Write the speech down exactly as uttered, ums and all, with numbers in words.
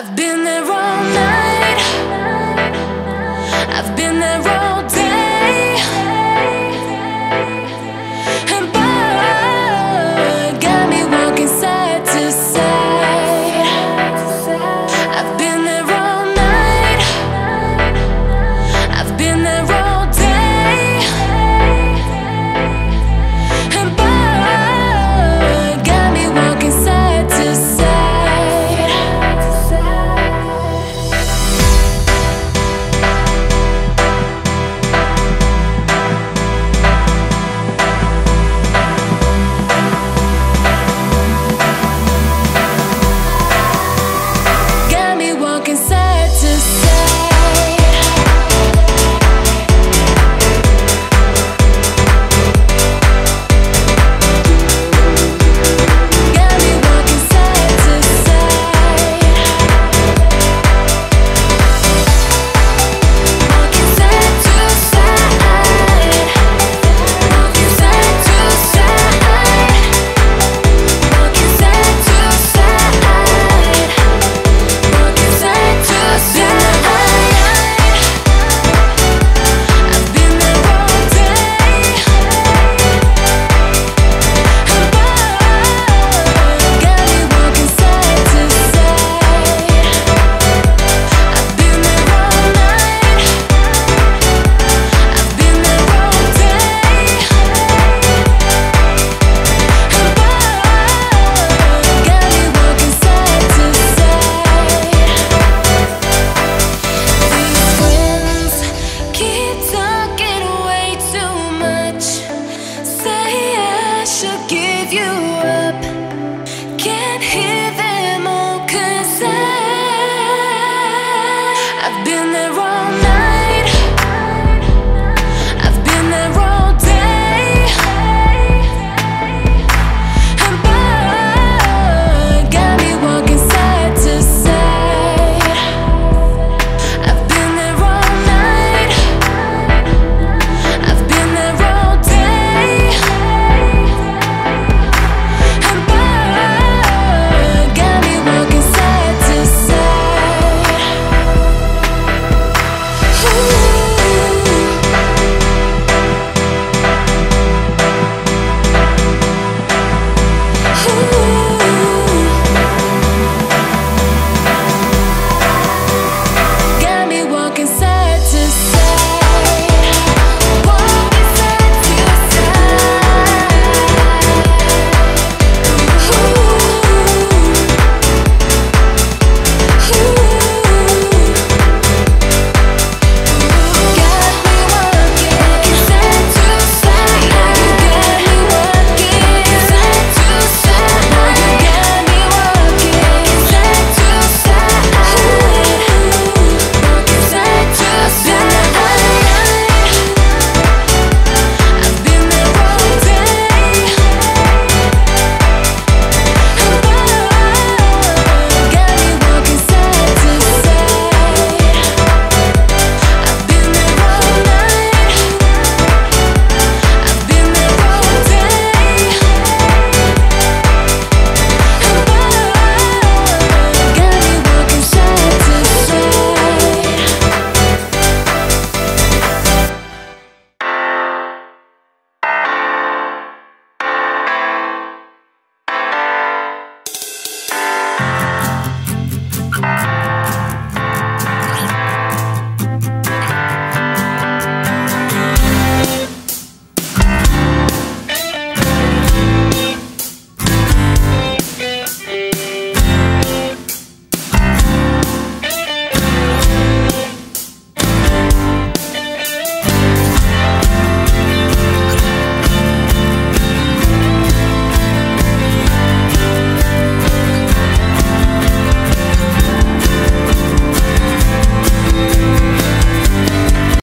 I've been there all night. I've been there all night.